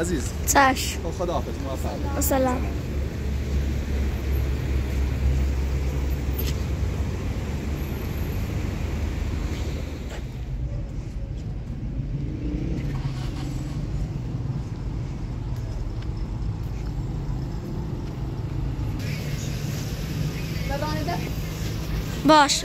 عزيز تاش خداحافظ موفق السلام باش باش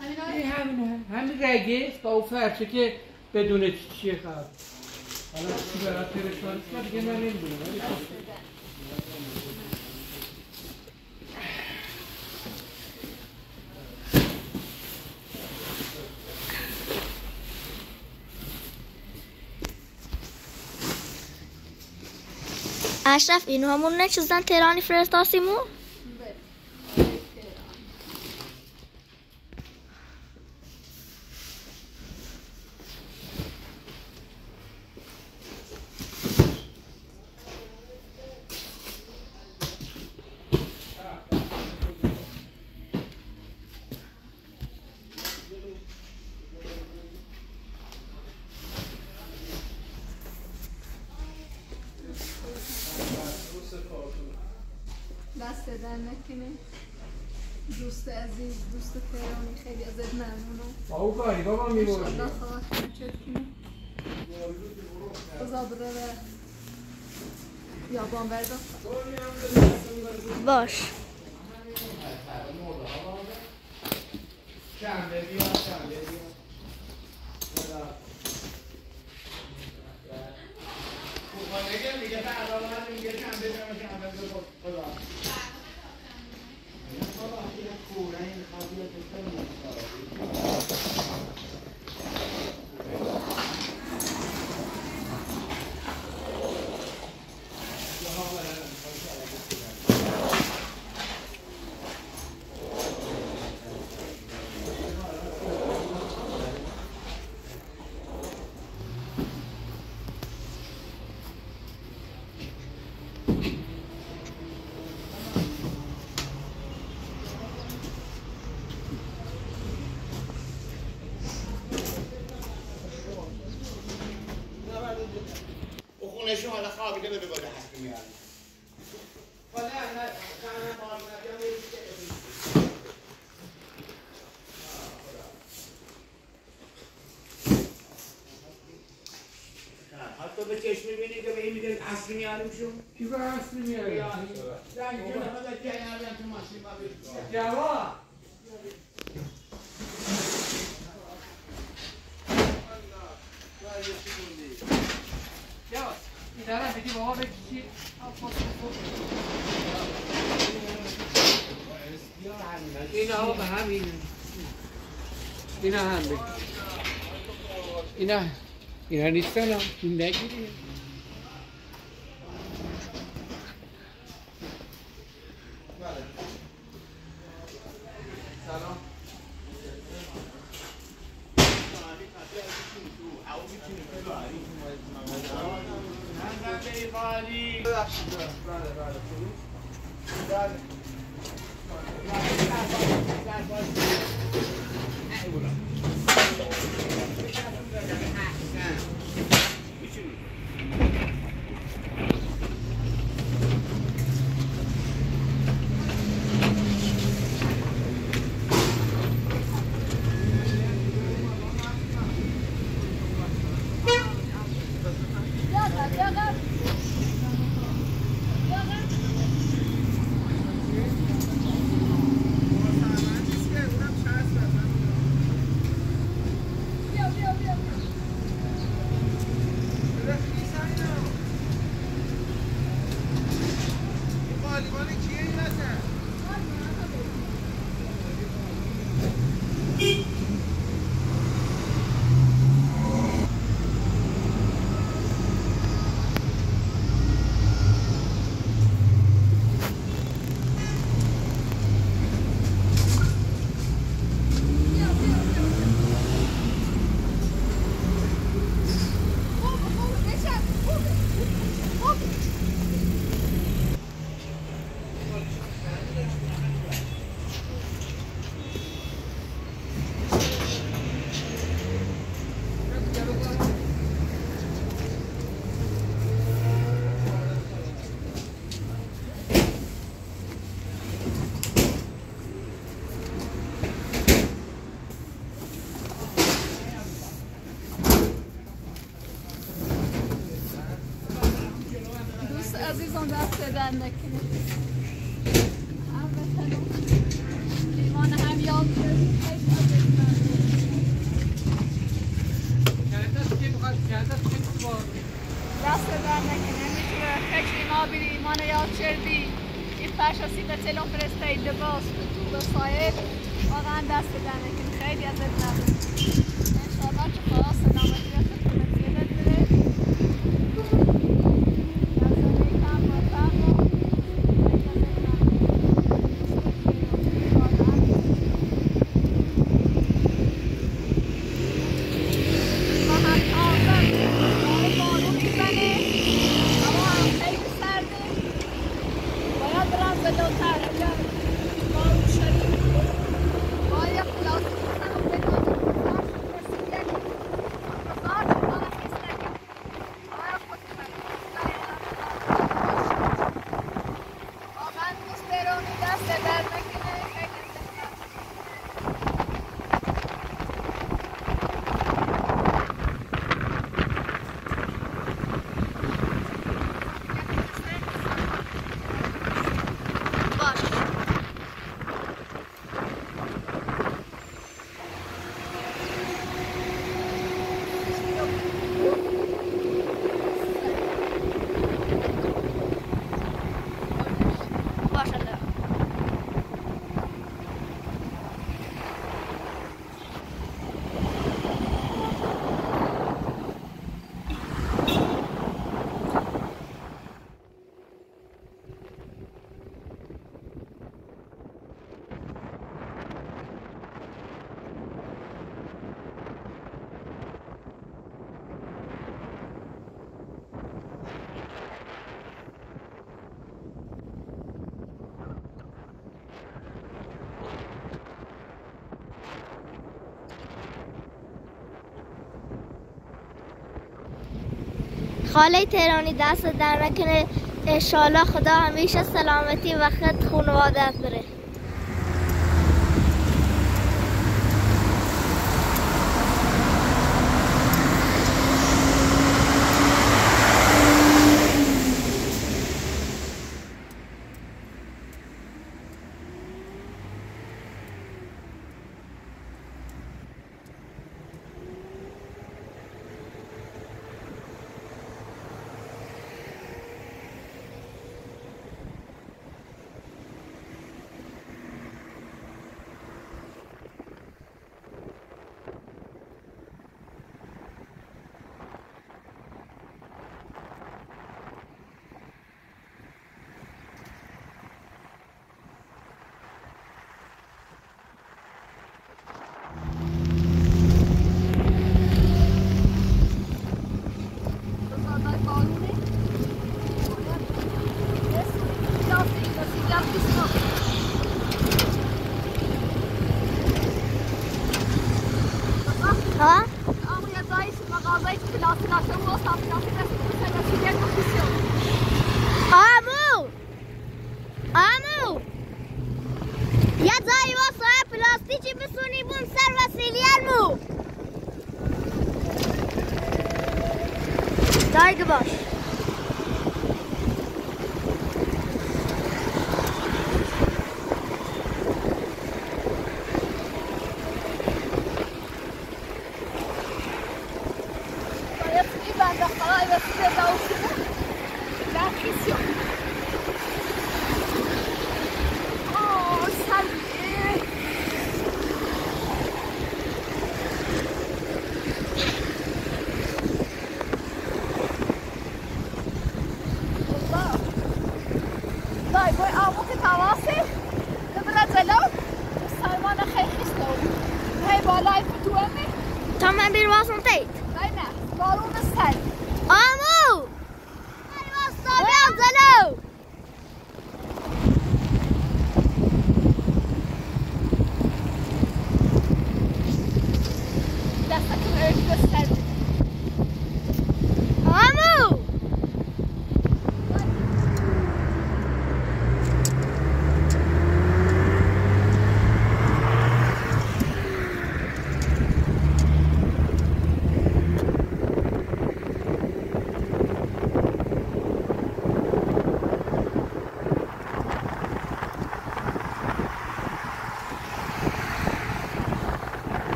همینه همین رگه با اون فرشه که بدون چیه خواهد حالا برای ترشان دیگه من نمیدونم اشرف اینو همون نه چیزن تهرانی فرستاسیمون دست در نکنیم دوست عزیز دوست تهرانی خیلی ازت ممنونم آو کاری بابا میمونم انشالله خواهد چک کنیم زابره و یابان بردا باش شنبه بیا شنبه بیا خوبانه میگه فردا من میگه شنبه شنبه خدا نشون حالا خوابی که به باده حقی میارم حالا نه بار نبیان میرسی که ازیسی حتی به چشم میبینی که به این میدونید اصلی میاریم شون کی به اصلی میاریم؟ زنگ کنه حالا که یعنیم تو ماشین ببینید جوان حالا یه چی بودی؟ جوان İdara dedi baba ve kişi İnaha ben hem iyiyim İnaha hem ben İnaha İnaha istana Günden gideyim Selam عزیزم دست دادن نکنید. Nemlici ve heçli nabili imane ja çerdi. I pasha si të celon presta I lëvos të tu dhe sajet, o dhe andas të dane, kënë krejtja dhe të nabë. Inshallah që përasë në më të rëtë të përëtjeve të rëtë. خاله تهرانی دست در نکنه انشالله خدا همیشه سلامتی و خط خانوادت بره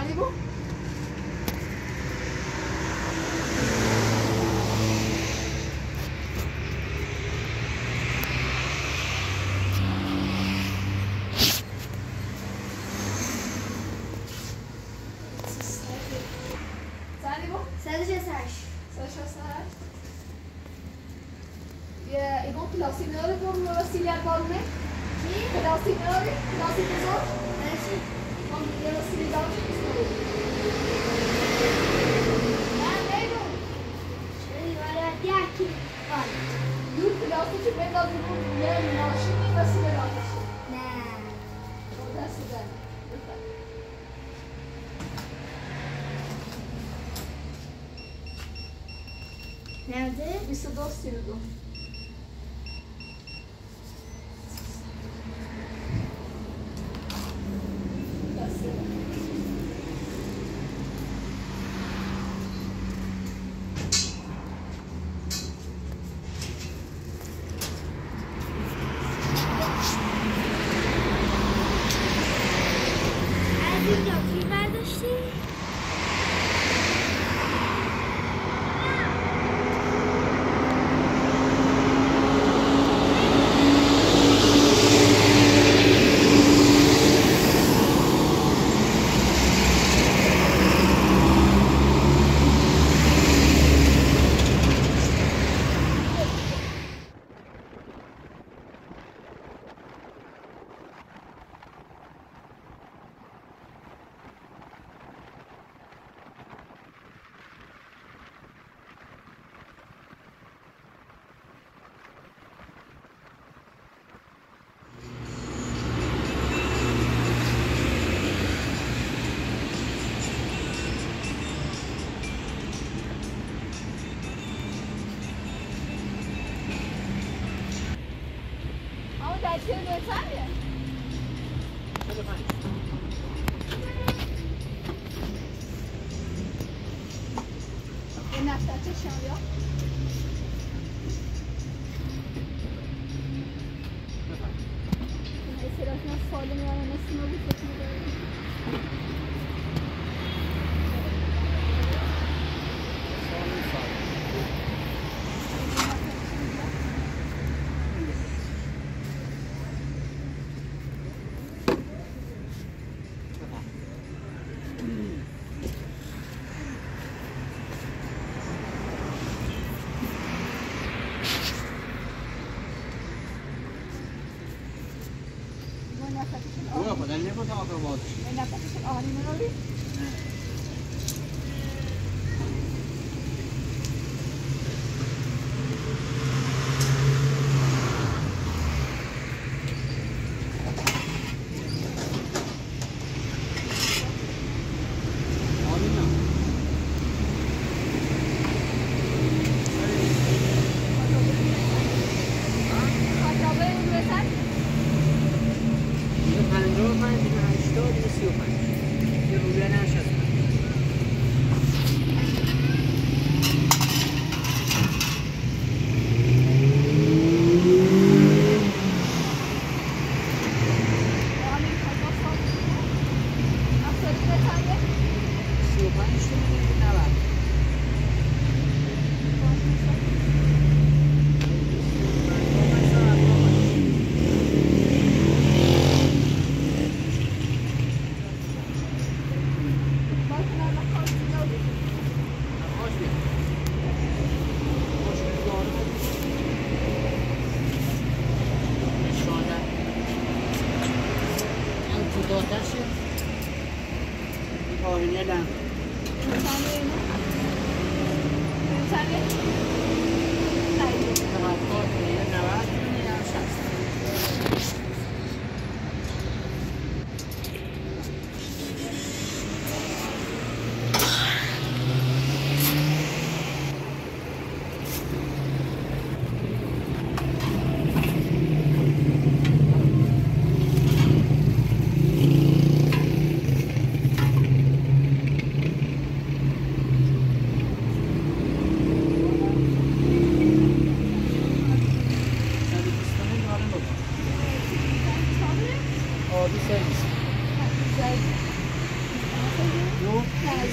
पानी को Senhora, como auxiliar para o homem? Sim. Para o senhor, para o senhor? Sim. Como ele auxiliar o senhor? Ah, vejo. Olha, até aqui. Olha. Do que nós te vendamos o dinheiro, nós te vacinamos. Não. Vamos dar cidade. Nerede? Isso docinho.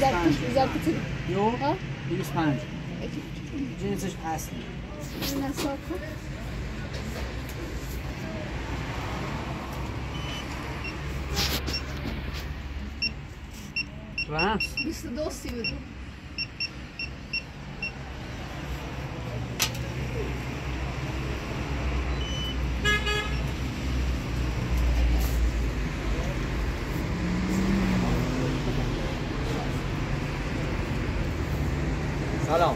زرکتری یو 105 cinsش اصلی نساکن رمز 22-32 سلام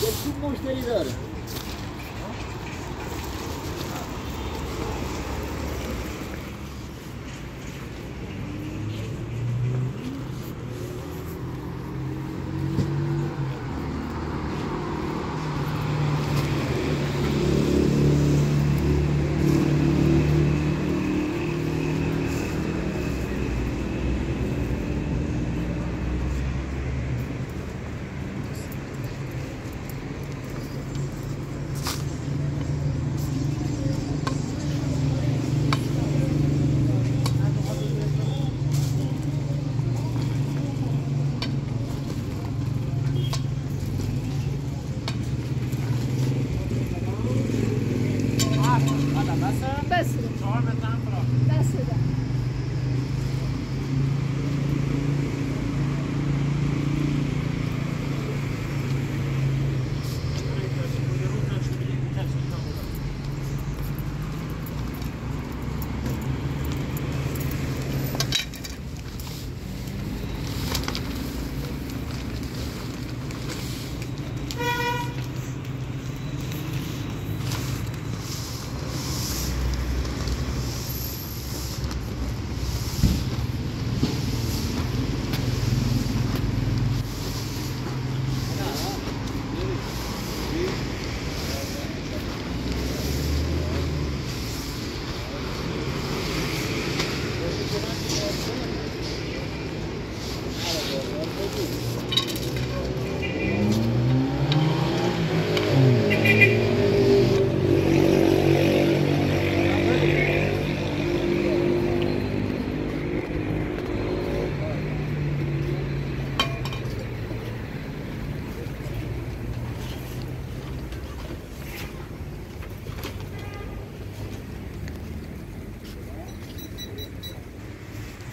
Çok müşteri var.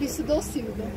Isso docil, né?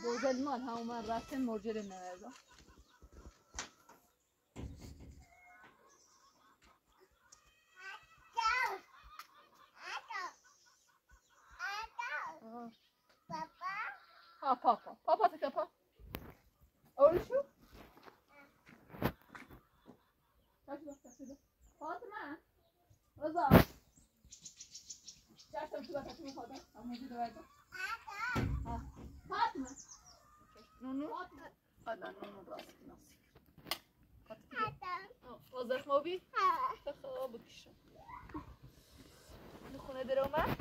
بوزلمان ها عمر راسته مرجل نوازا ها بابا بابا تكبا اول شو تاش وقت كده فاطمه رضا جاتم كده تكون خاطر موجوده واجا فاطمه نونو قال نونو براسك ناصي وزخ موبي تخابك الشم نخونه دروما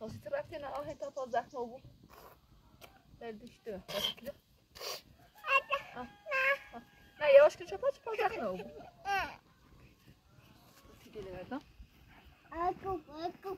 خاصة رفتي انا اهي تا وزخ موبو دردشتو كده لا يا واش كنت شفت وزخ موبو تيجي لهذا اكو اكو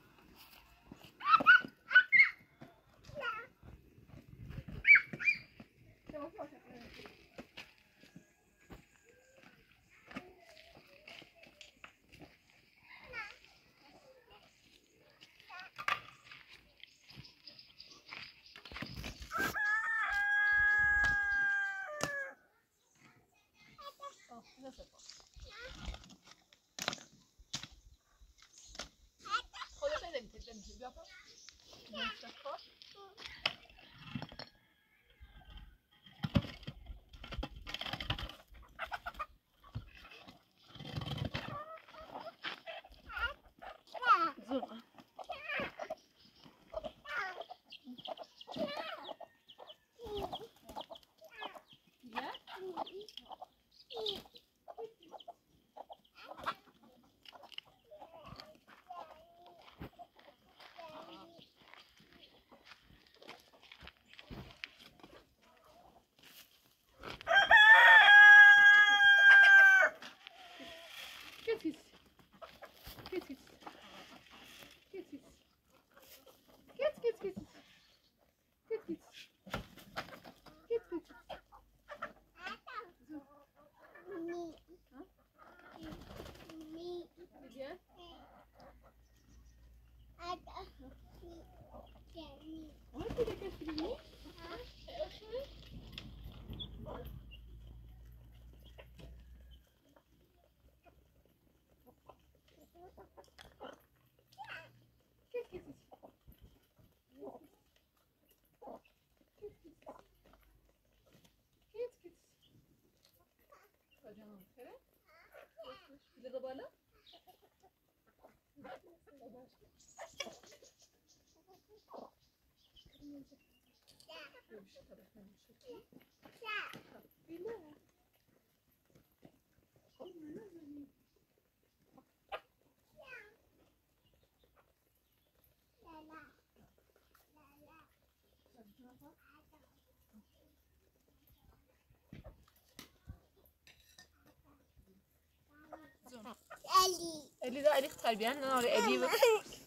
اللي ده اللي اختار بيها أنا ولا أديبه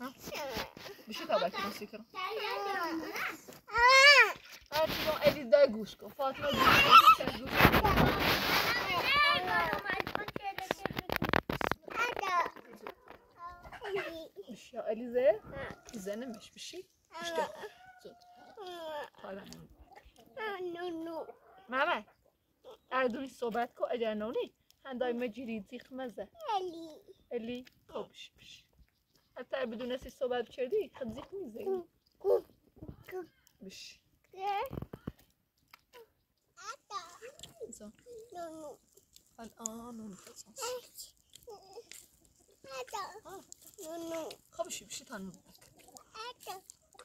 ها بشو كابك مسكره أرجو اللي ده جوشكو فاطمة بشو اللي زه زين مش بشي بشتو طالعين نو معاك أردوني صوباتكو أجانوني هنداي مجريد زيخ مزه اللي طبش بش حتى بدون ناس الصباح بشردي خذيك ميزاني بش زين الآن خبشي بشي تانو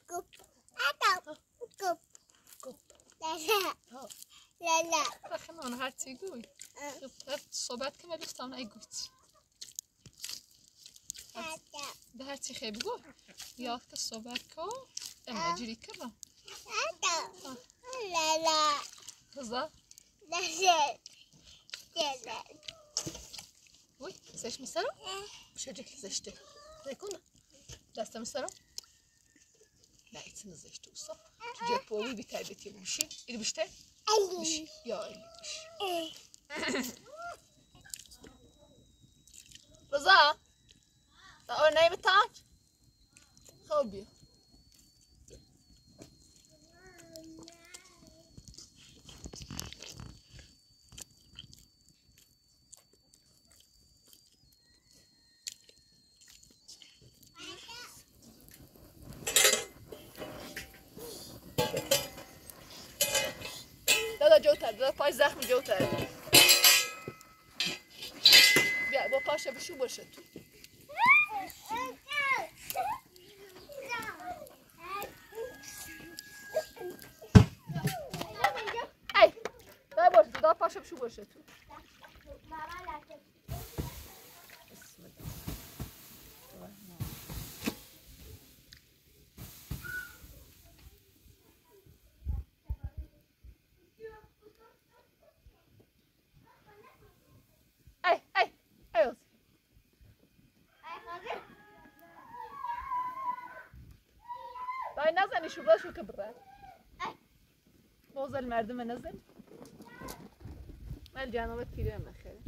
كوب كوب كوب لا لا أخي أنا هاتي قوي الصباح كما دفتان أي قوي ده هرتي خیلی بگو یا که صحبت کن امجری کردم لالا خزا لالا لالا وی سش میسرم بشرک زشته نکنه دستم سرم نه ایتن زشته اوسا جه پولی بی تربیتی میشی ایلی بشته میشی یا ایلی بشی خزا Our name is Taj? Hobie. Dada Jota, Dada Paj Zahm Jota. Yeah, what Pasha Bishu was it? Paşa şu başa tut. Ay ay ay olsun. Ay nazani şu başa kıbra. Ay. Bozal merdime nazan. مال جانوبة كبيرة ما خير.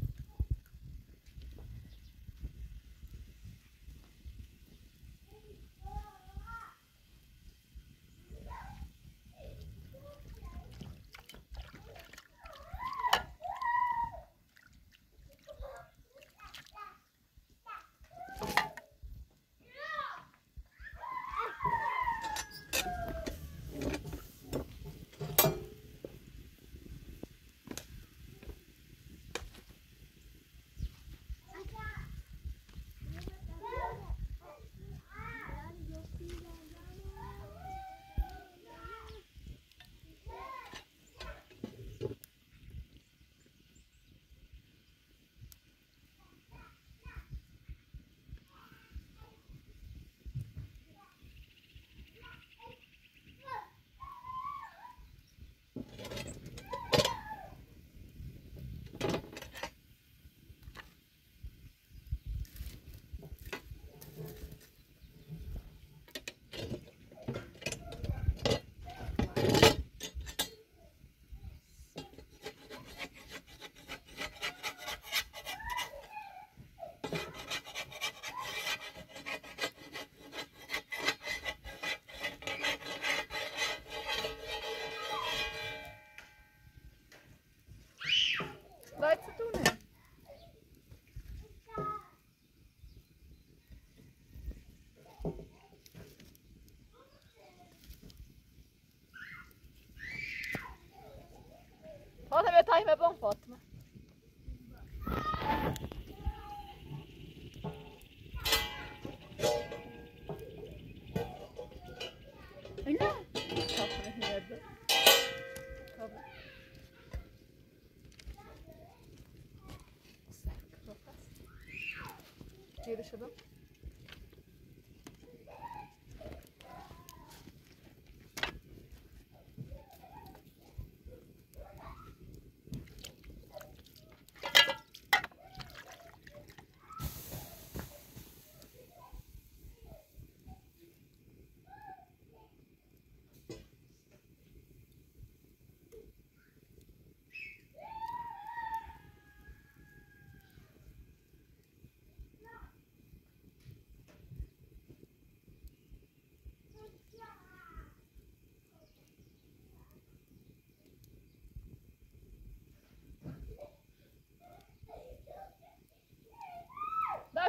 Fátima. Öyle. Kapını nerede? Kapı. Nerede şabam?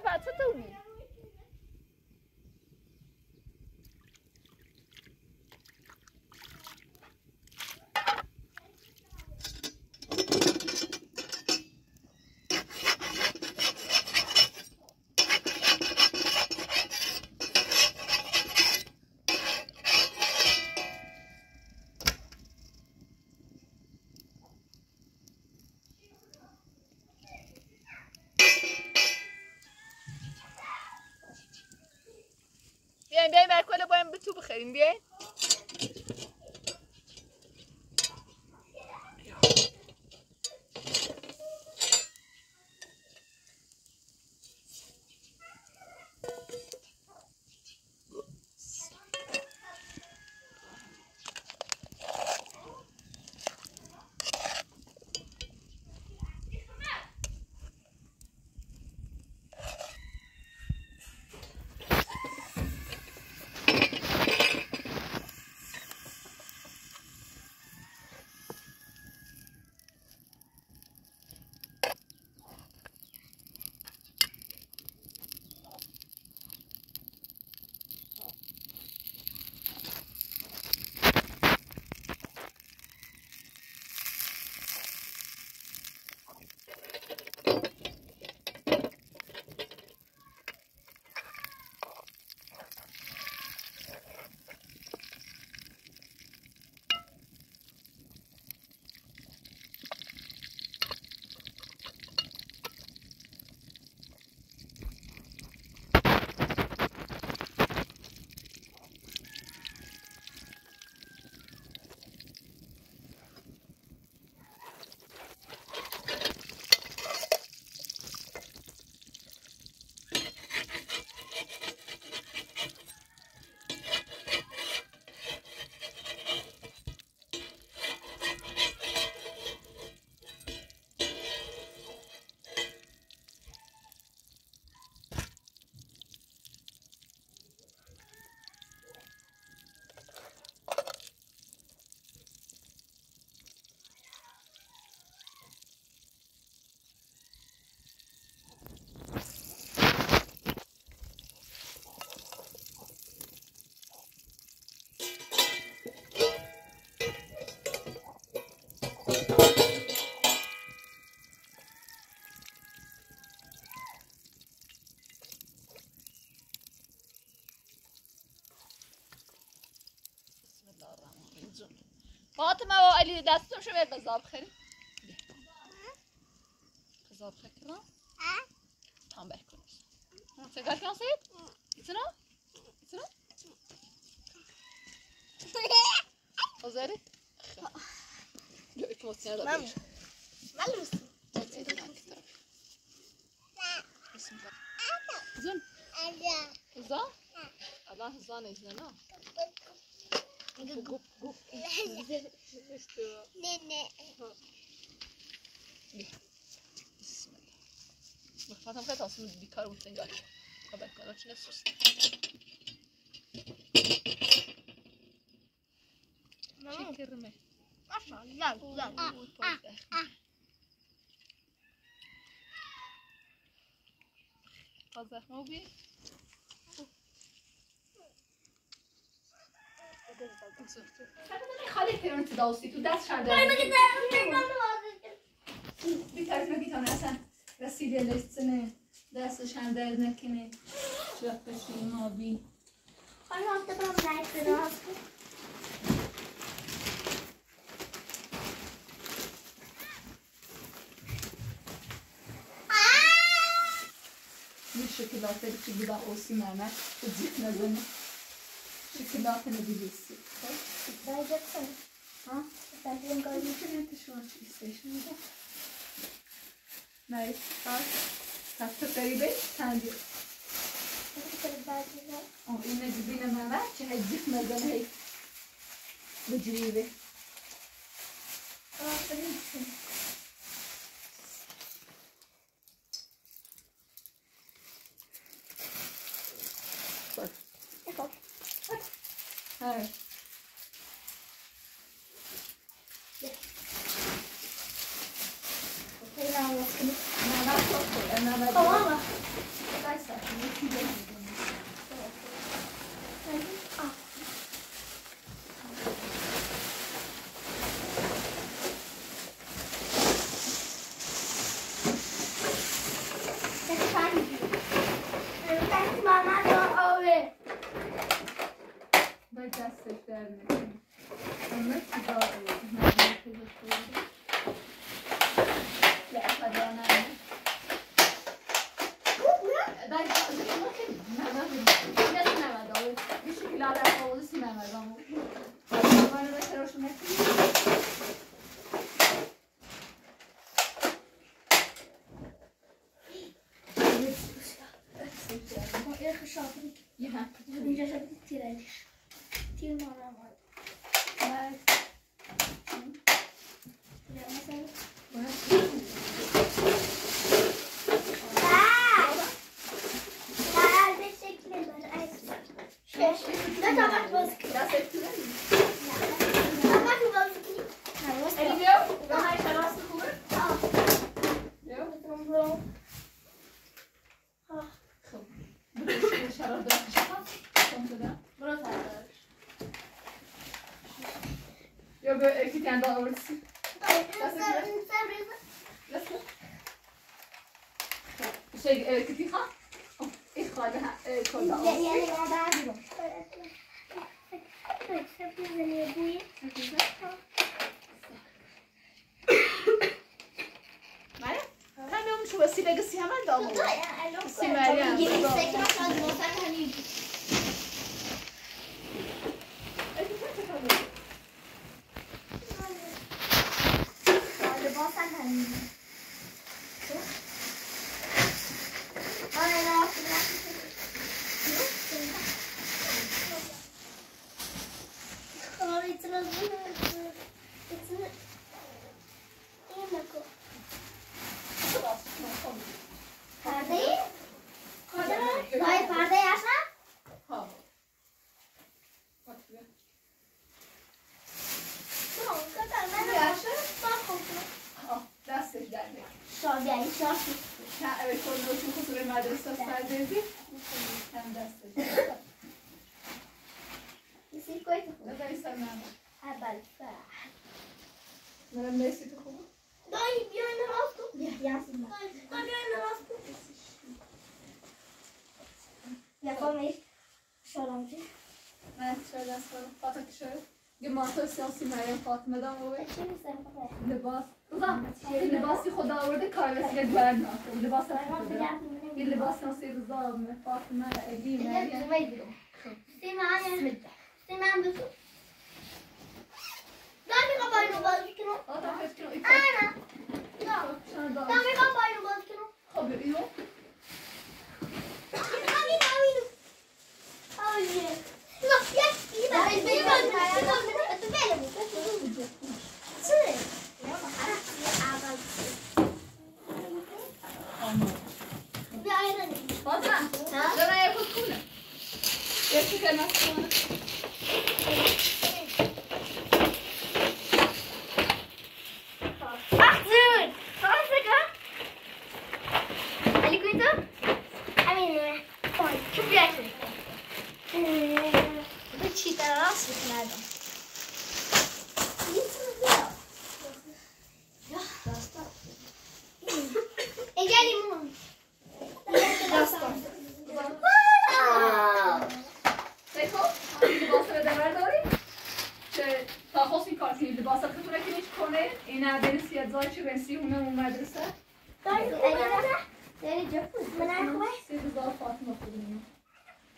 That's a Tony. بیاین برکل بایم به تو بخوریم بیاین فاطمه و علی دستم شو به قضا بخری قضا بخری کنم تام بر کنم سگار کنم سید ایتنا ایتنا حضاری جو ایتما سینه دا بیش ملوس زن قضا الان هزانه ایتنا Gup, gup. Nene. Bismillah. Bak Fatıma katasımız bir karuttan galiba. Haber kadar içine sus. Çekirme. Maşallah. Fazla mı bir? خاله فرنت داوستی تو دست شده. بیکارید مگید آن اصلا رسیده لیستنه دستش هم درد نکنه جاک بشیم آبی خانم آفته با هم رایت بدا bir şekilde ki bir daha olsun hemen ıcık nazını şekillatını bilirsin ıslayacaksın ha? Islayacaksın gayet şu an isteşimde Merit bak tatlı garibe sen diyor o yine dibine hemen ıcık nazını hey ıcıriyle aferin Hey. Yeah. Okay, now let's finish. Another chocolate, another. Oh, mama. That's that. Ah. Fatma'dan oluyor. Libas. Uzak. Libası Hoda orada kahvesiyle güvenli atıyor. Libas atıyor. Bir libas nasıl Rıza alınır. Fatma, Elim, Meryem. Bismillah. Bismillah diyorsun. Daha bir kapayını bazıken o. Aynen. Daha bir kapayını bazıken o. Haberi yok. Baba, dona é a Rosana. Esse canal é a Rosana. لباساتون رو که نیچ کنه این عدن سیادزای چه بنسی همه اون مدرسه داری جفت من اخوه سیادزای فاطمه خودمون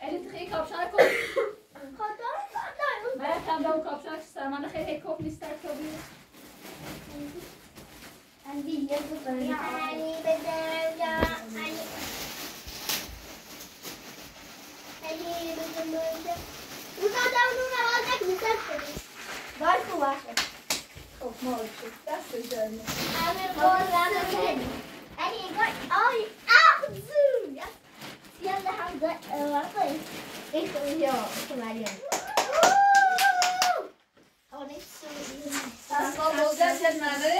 الی تخیه کابشار کن خاطر باید کم به اون کابشار کستر من خیلی هیکوب نیستر که بیر اندی یه بکنی یا علی بدم یا علی علی بدم Burada davranın herhalde güzel tabii. Var mı var? Çok mu olacak? Ders üzerine. Abi boğazım. Ali gol. Ay ağzım. Siyah daha da varsa hiç uyuyor. Kumarıyor. Onu hiç söyleyeyim. Sen boğazım sen nerede?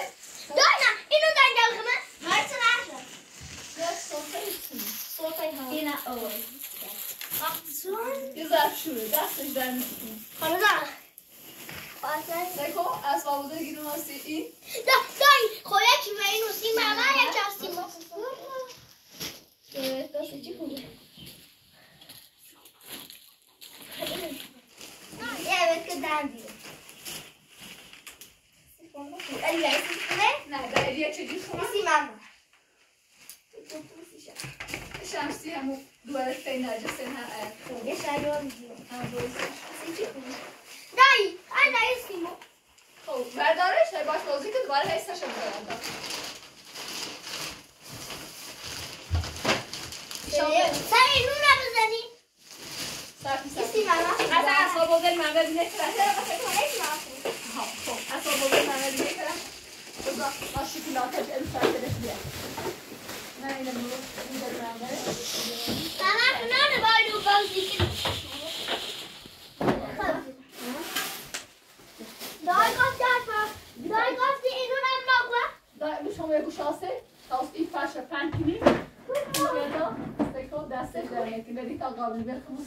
Dönme. İnundan yalgını. Varsın ağzım. Göz sofrayı için. Sofrayı hava. Yine o. Güzel şurada, ders işler misin? Kanada. Deko, asma burada girin nasıl in? Dayı, koya kime in usin, ben ben yapacaksın. Evet, nasıl çıkıyor? Evet, kadar diyor. Aliye, siz ne? Nerede? Aliye çocuk mu? Usin ben ben. Şamsi hamu. دوباره فیناجه سنها آیا؟ یه شایعه میگم. دایی، آن دایستیم. خب، بردارش داری باش لازمی که دوباره هیستش میکنند. سری نون بزنی. سری ماما. از آسیب بزنی ماما بینه کرده. خب، آسیب بزنی ماما بینه کرده. بذار آشکلات جلو سرش بیار. نه اینم رو میذارم ماما. قبل ما يخلص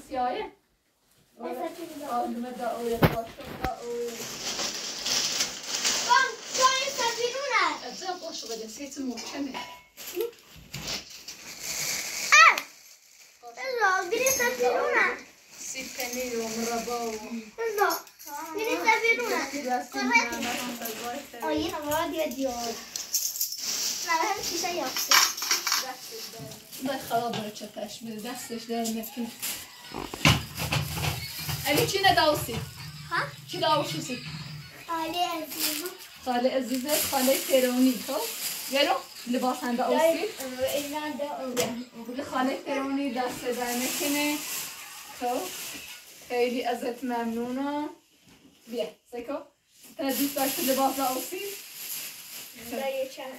سياية قبل ما دقوا يتواشوا دقوا قام كانوا يستبينونا أبدا بوشوا بدأ سيت المحكمة آه الله قلي يستبينونا سيب كنيل ومربا الله قلي يستبينونا قرأتي أوي أنا مرادي أديار لا أهم شيء سيأخذ باید خراب برای چپش بده دستش داره میکنه علی چی نداوسی؟ ها؟ چی داوشیسی؟ خاله عزیزه خاله فرعونی تو گرو لباس هم داوسی؟ خاله فرعونی دست داره میکنه تو خیلی ازت ممنونم بیا سکو تا دوست داشت لباس داوسی؟ دایی چند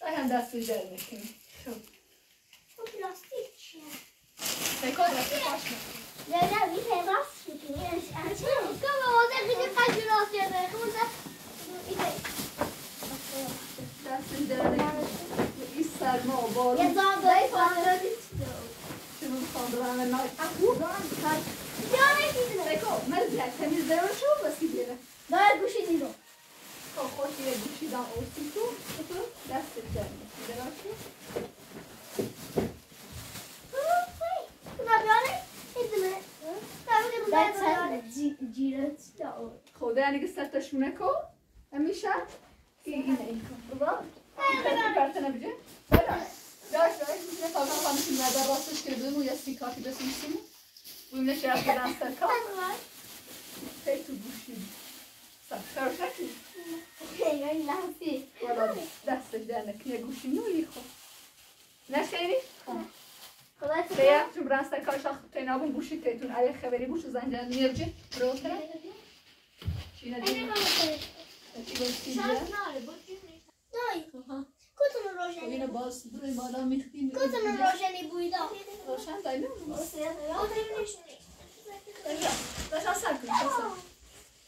دایی هم دست داره میکنه Bu plastik şey. Peki orada başla. Leyla bir şey var. Tamam o da gidip kaçırıyor seni. Burada işte. Dersin derdi. İsterme o boru. Ya daha böyle fazla düştü. Şunun fonduranı ne? Buradan kaç. Ya ne gidiyor? Peki o merdiven temizler o şu basit yere. Daha güçlü değil o. Çok hoş yere güçlüden olsun ki. Dersin derdi. Dersin derdi. خدا یعنی که سرتش منکو همیشه دیگه نکو بابا این کارت نبیجه داش میشه تا ما میتونیم در راستش کردیم و یه سی کافی بسیم و این نشه از دستر کار خیلی تو گوشیم سرکار شکی خیلی این لحظی دستش دانه که یه گوشی نولی خب نشینی؟ خیلی تو برنستر کار شاخت تینابون گوشی تیتون علی خبری گوش زنجان میرجی برو تره Şuna değil mi? Şarkı ne alayım? Dayı. Kutunun rojeni. Yine bas. Buraya bağlam ettiğim. Kutunun rojeni buydu. Rojen dayı mı? O devine şimdi. Daşan sarkın.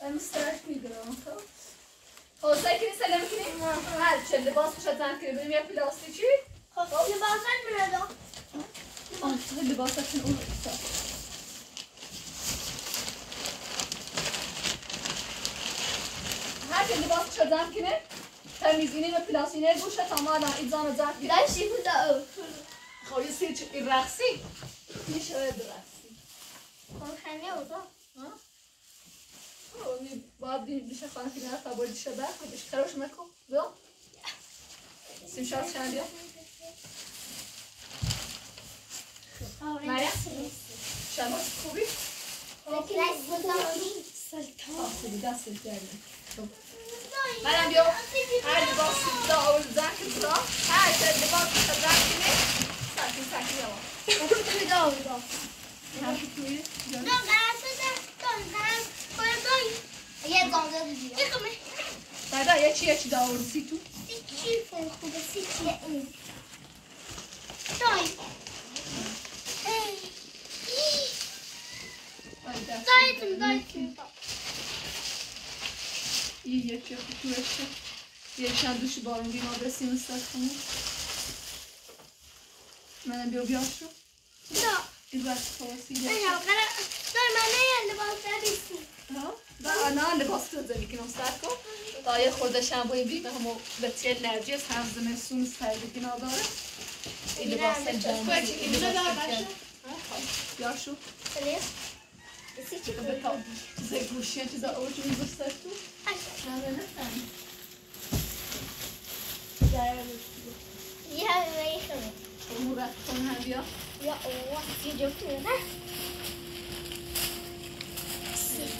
Ben müstahak mıydım? Olsaykini selamkini. Her çelde bas kuşatan kire. Benim yapı lastiği için. Libasan mı öyle? Hadi libasan için olur. لباس چردم کنه تمیزینه و پلاسینه گوشه تمالا ایدزان زرد کنه در شیفو دا او خب یه سیر چکر رقصی میشه رقصی خب خمیه او دا Oni body bicharam afinal, acabou de chegar, bicharam os macos, viu? Se chama Xandia. Maria, chama os cubis. Aqui lá botar o saltão. Se dá saltão. Maria viu? Aí de volta dá o zaque pro. Aí de volta dá o zaque né? Sabe sabe não? Tudo legal, legal. Não gasta tanto. یه گانده دیگه یه کمه بعدا یکی دارو سی تو سی خوبه سی چیه این دای دایتون دایتون یه یکی خوبشه یه شندوشی بارون بیما برسیم استاد کنیم منم بیو بیاش رو دا این باید خواسی بیاش رو دای منه یه لباسه بیسیم آنا لباس تازه میکنم سرکو دایه خورده شنبایی بی به همو بطیه لرژی از هم زمستون سردگی نداره این لباس جامعه این لباس تکرد بیار شو چیزه گوشیه چیزه اوجو میبر سرکو شنبه نفهم یه همه خمه امورت کن هم بیا یا اوه یه جو کنه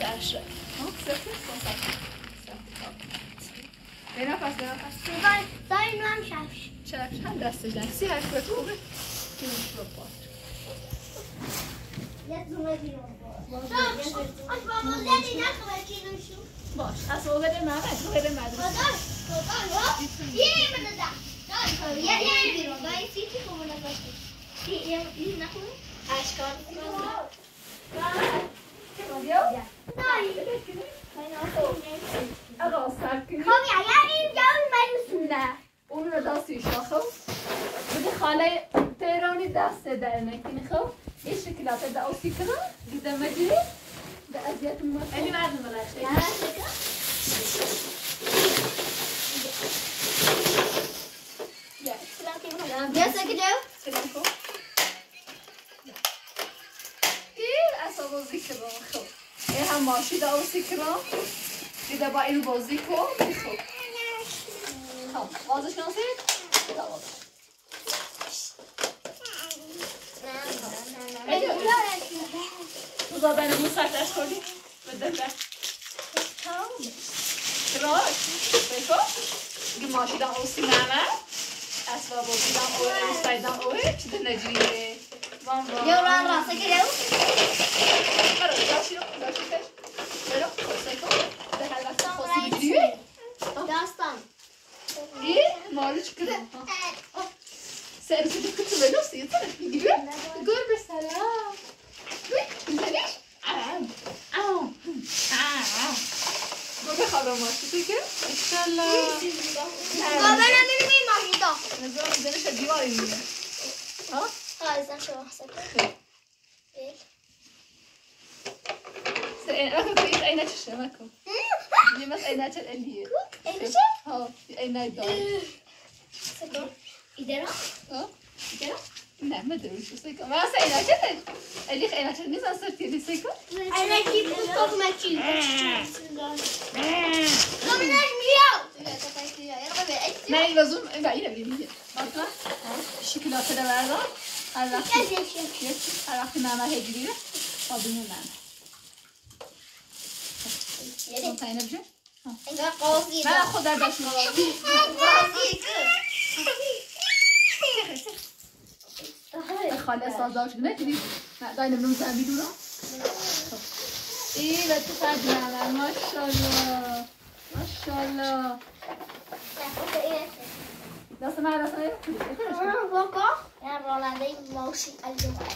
Sasha. Oh, Sasha, Sasha. Bena pas, bena pas. Vai, dai no am Sasha. Sasha, andaste já. Se é que tu vê, que não te proposto. Let's do it. As vamos ali na aqui no chão. Bosh, as vou ver mais, vou ver mais. Dai, dai. E me dá. Dai, e viro, dai, fique como na parte. E eu na rua. Acho que não. Entendeu? Agora, sabe que... Como é? Aí, já não vai nos dar. Uma das suas. Você fala, terão de dar seda, né? Que não? Isso que lá te dá o ciclo, que dá mais de... Da Ásia do Norte. Ele vai no Malá. Ah, ciclo? Já. Já sei que deu? Sei que deu. بازی کردم خب این هم ماشی داوسی کردم دیده با این بازی کو خب خب بازش نمیشه داوس ای تو تو زبان مسافرش کردی بده کام تو بگو ماشی داوسی نامه اسباب بازی داوسی استاد داوسی چی دنچیه یه ران راسته کردم برو داشتیم داشتیم برو سیکو به هر وقت خواستی بیای داستان ای مالی چکده سر تو دکتر ونوسی تو نمیگی گربه سلام میزنیش آم آم آم گربه خالم واسطه که انشالله گربه نمی‌بینی ماهیدا نزار می‌دونیش دیواری می‌گه ها خالص نشو حسابت راكم في عينات الشماكم دي مس عينات الاليه ايش ها عينات ضوء سكر ادرا ها ادرا لا ما ادري شو سكر ما سعينات اللي عينات النساء صرتي لي سكر انا كيف بصوت ما كيف لا من المياه لا تفايتي يا ربي ما يلزم بعينه بيبي بطه الشوكولاته ده بقى على على ماما هديه طبينا معنا سلطان نبجه ها قوزي ما اخذها باش نراضي قوزيك خلاص صداش نجري بعدين بنوزع بدونه ايه لا تفاجئنا ما شاء الله ما شاء الله لا سمع لا سمع بابا يا رولادي ماشي الجمعه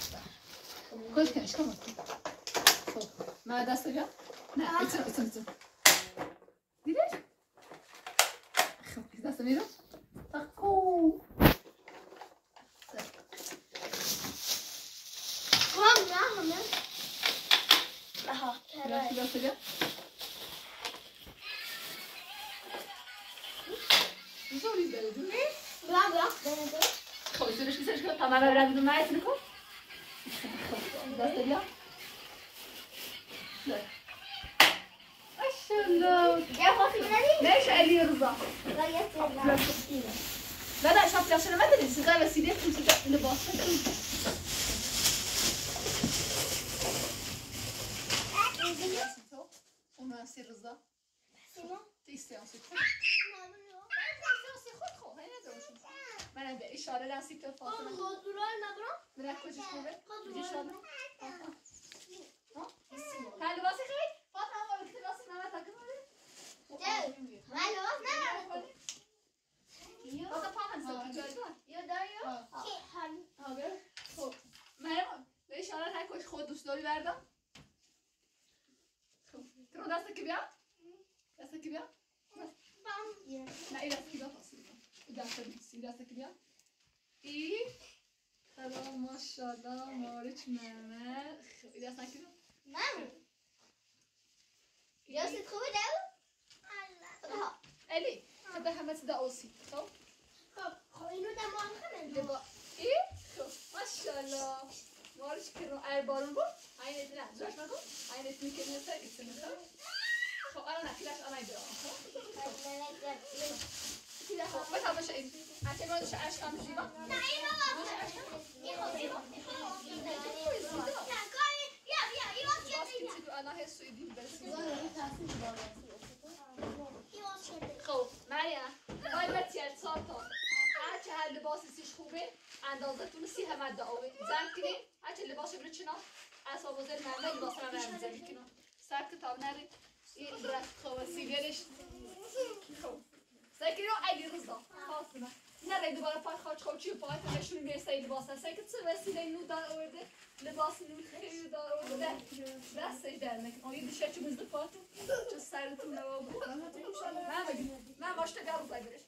كل كان شكون ما داس جا لا اترك اترك ليش؟ خلص هذا سميره تقو قام معهم اهو هذا هذا زوري بلدوني لا لا خلص ليش ليش تمام انا راضي معاك نكو هذا سميره لا ليش علي يرضى؟ لا لا شاطرة عشان ما تدري صغيرة بس يديك تمسك لباصك. وما يصير رضا. تيستي عن سكوت. ما أنا بدي إشارة لا سكوت فاصلة. بدك كويس شوفه. بدي إشارة. هل لباسك خير؟ فاطمة ما بدك لباسك ما تكمله. Allez, on va faire ça aussi. D'accord? Il nous a mangé. Et Mashallah. Moi, je suis un baron. I need that. Je vais faire ça. I need to make it. C'est ça. Faut aller à classe à la maison. C'est là. Moi, ça va chez. Attends, moi, je achète un petit peu. Non, il va. اندازه تونسی همه دعوه زنگ کنیم هچه لباشه برو چنا از آبازه مرمه لباس همه مرمه زنگ کنیم سر کتاب نره این درست خواه سیگرش خوب زنگ کنیم ایلی روزا خواست کنم نره دوباره پای خواهد خواهد چی و پای تنشون میرسه این لباس هسته که چه وسیله نو در آورده لباس نو خیلی در آورده دسته ای در نکن آن یه دشه چه مزده پاتو چه سرتون نوا بود من باشته گرم زنگرش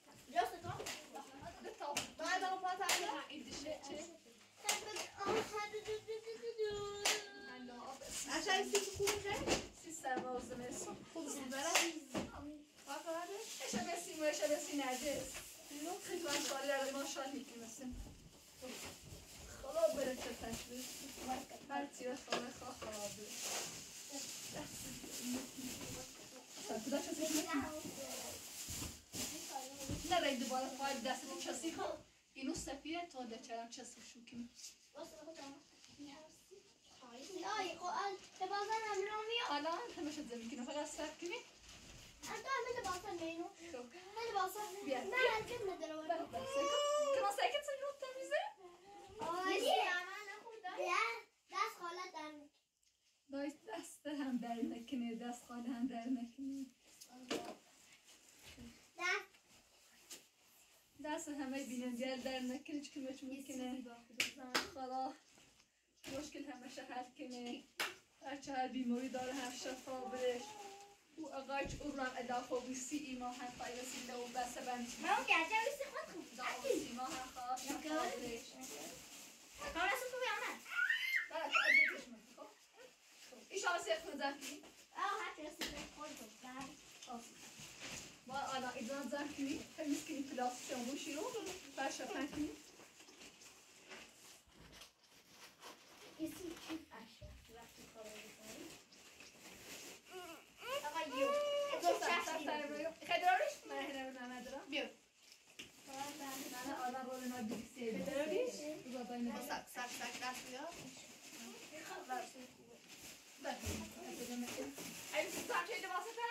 چرا چه سوشو کنیم؟ آی قال لباسان هم رو میاد. حالا همه شد زمین کنیم. فقط سر کنیم. انتو همه لباسان بینو. همه لباسان. بیا. نه هرکس مدلو. کن ساکت سر رو تمیزه. آی سامان خدا. بیا دست خاله در نکنی. دای دست هم در نکنی دست خاله هم در نکنی. دست دست همه بینندیل در نکنه چی کمه چی میکنه خدا مشکل همه شهر کنه هرچه هر بیماری داره هم شفا برش او اقایچ او رم ادافا بیسی ایما هم خواهی بسیده و بسه بندی من گرده بیسی خود خوب دافا بیسی ایما هم خواهی شفا برش خواهی رسول تو بیامن برای تو عجب کشمه خب ایشان سیخ نزم کنی آه هر ترسیده خود وانا اذا ذاكري فمسكين بلاصه وشيرو باش فاتني اسمك عشاء رحت خرجتني اغير خضروش ما هنا ما ادري بيو انا اول ما بدي سيد خضروش وضعنا ساك ساك ساك راسيا خلاص بس اي ساعه شي دواصفه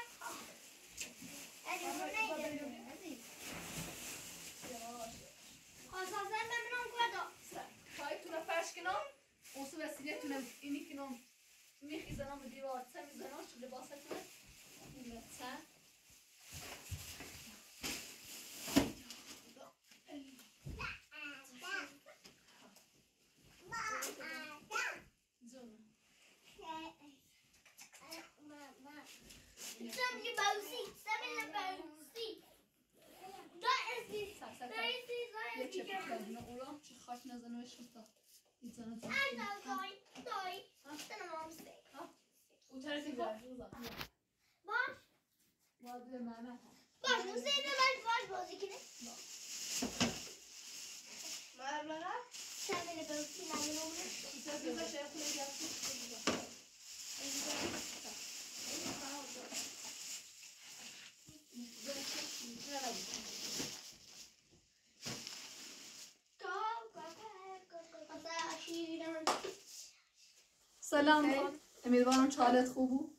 سلام کن. امیدوارم چالت خوب بود.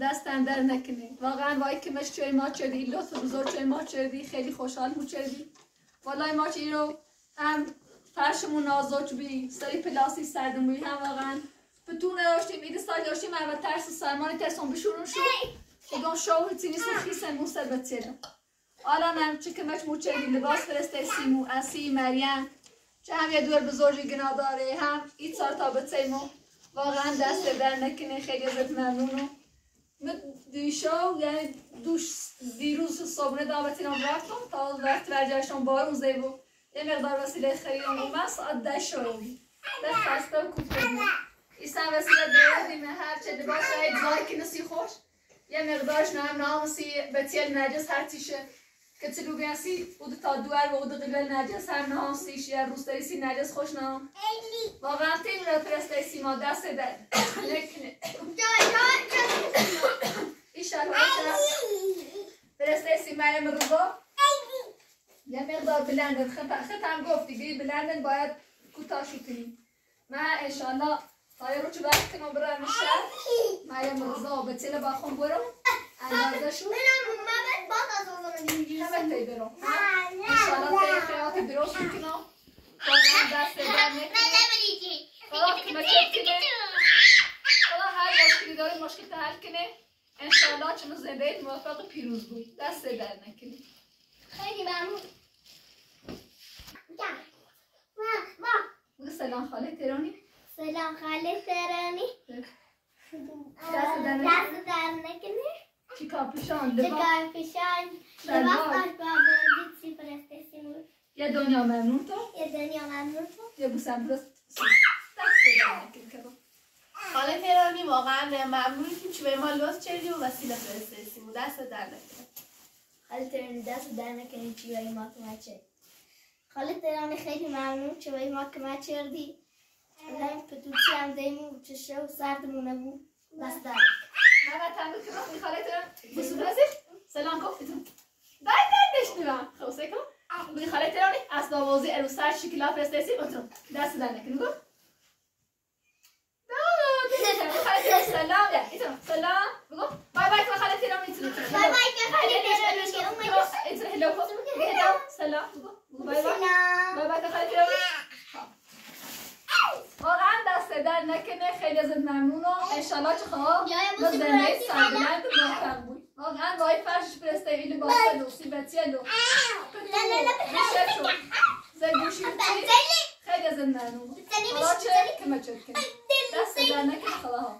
دستن در نکنید. واقعا وای که مش چه ما چدی لطف بزرگ چه ما چدی خیلی خوشحال مو چدی. والله ما چی رو هم فرشمون نازک بی سری پلاسی سردموی هم واقعا پتو نداشتیم ایده سال داشتیم و ترس سرمان ترسون بشورون شد. دیگه شاور تینی سر خیسن مو سر بچیدم. الان هم چه که مش مو چدی لباس فرسته سیمو اسی مریم چه هم یه دور بزرگی گنا داره هم این سال تا بچیمو واقعا دست در نکنه خیلی ازت ممنونم. دیشب یعنی دیروز صبح دعوتی نام رفتم تا وقت ورجاشم بارم زیبو یه مقدار وسیله خریدم اومد ساعت 10 شب دست خسته کوفتم ایسان وسیله دادیم هر چه دباش های زاکی نسی خوش یه مقدارش نام نامسی بتیل نجس هر تیشه که چلو گنسی اود تا دوار و اود قبل نجس هر نامسیش یا روستایسی نجس خوش نام واقعا تیم رفرستایسی ما دست در لکنه فرستیسی مریم رضا یه مقدار بلندن خط هم گفت دیگه بلندن باید کوتاه کنیم من انشالله تایر رو چه برد کنم برم شهر مریم رضا به تیل باخون برم اندازه شد همه تایی برم انشالله تایی خیاط درست کنم باید دست برم نکنیم خدا مکرد کنه خدا هر مشکلی داره مشکل تحل کنه انشالله چون زنده موفق پیروز بود دست در نکنید خیلی ممنون ما سلام خاله ترانی سلام خاله ترانی دست در نکنید چیکار پیشان لباس بابا چی پرستیمو یا دنیا ممنون تو یا دنیا ممنون تو یا بوسم پرست دست در نکنید خاله ترانی واقعا ممنونیم که به ما لطف کردی و وسیله فرستادیم دست در نکنید خاله ترانی دست در نکنید که به ما کمک کردی خاله ترانی خیلی ممنون که به ما کمک کردی الان پتوچی هم دیمون چه شو سردمونه بود دست در نکنید من تمرین کنم خاله ترانی بسوده ازید سلام کفتون باید نشنوم خوصه کن بگی خاله ترانی از نوازی عروسر شکلا فرستادیم دست در نکنید سلام يا سلام بقول باي باي يا خالتي رامي باي باي يا خالتي رامي انت هلا سلام باي باي باي باي يا خالتي رامي واقعا دست در نکنه خیلی ازت ممنونم ان شاء الله چخواب باز زنده سلامت موفق بود واقعا وای فرش پرستیل با سلوسی بتیلو لا زگوشی خیلی ازت ممنونم که ما چت کنه دست در نکنه خلاص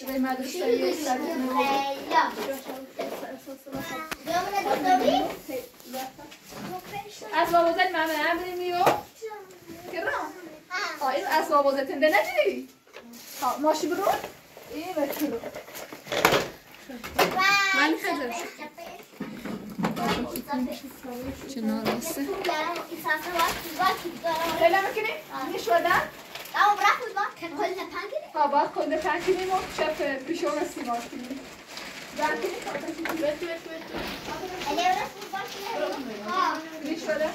Tutaj Madrysia jest tak. اسباب وزن ممنوع میو کرام این اسباب وزن تنده نجی خب ماشی برو این برو من خدمت چنا راسته خیلی مکنی نشودن او برخود با کل پنگیری خب با کل پنگیری ما شب پیشو رسی باشیم برکنی خب ليش هذا؟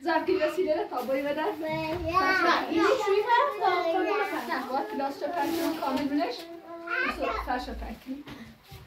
زاکی وسیله را تابوی بده. نه این شوی هست تا کامل نخواهد. باید کلاس چه پنکیم کامل بنش. سرش پنکیم.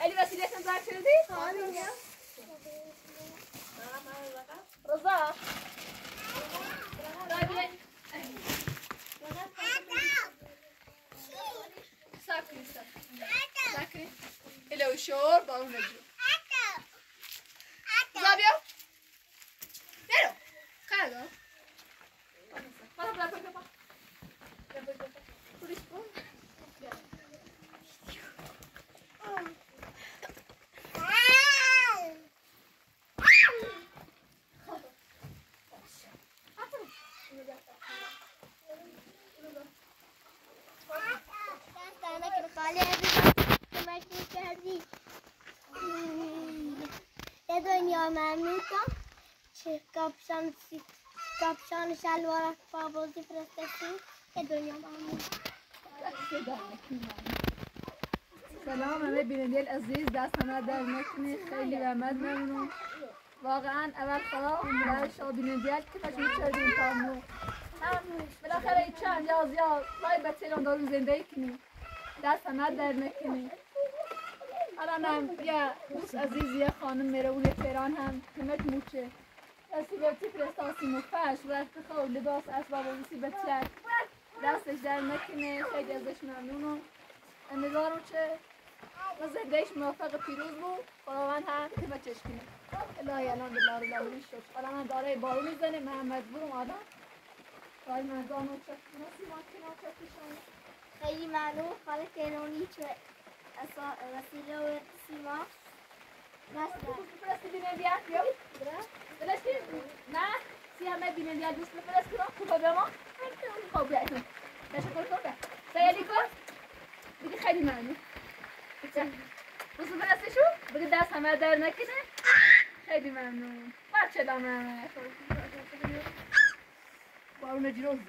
علی وسیله سن زنگ کردی خانم رضا ساکن ساکن الو شور دارو نجو زابیو برو خالو دنیا ممنون کن چه کپشان کپشان شلوار پابوزی فرستادی که دنیا ممنون سلام همه بیننده عزیز دست همه در نکنید خیلی بهمت ممنون واقعا اول خدا برای شما بیننده که تشویق شدیم تامو بالاخره چند یاز یا لای بچه‌ام دارو زندگی کنیم دست همه در نکنید الانم یه دوست عزیز یه خانم مرعون تهران هم همت موچه سیبتی فرستاسی مفش وقت خواب لباس اسباب و سیبتیت دستش در نکنه خیلی ازش ممنونم امیدوارم چه زندگیش موفق پیروز بود خداوند هم کمکش کنه الهی الان بالله العالی شد حالا من داره بارو میزنه من مجبورم آدم ولی من زانو چکتونه سیمان کنار چکتشانه خیلی ممنون خالق تهرانی چه اسا وسیله و سیما ناستا فرستی بینندیات یو درستی نه سیامه بینندیات دوست فرستی رو خوبه به ما خوب بیاییم تشکر کنم سیالی کن بگی خیلی ممنون دوست فرستی شو بگی دست همه در نکنه خیلی ممنون بچه دامنه بارونه جیروز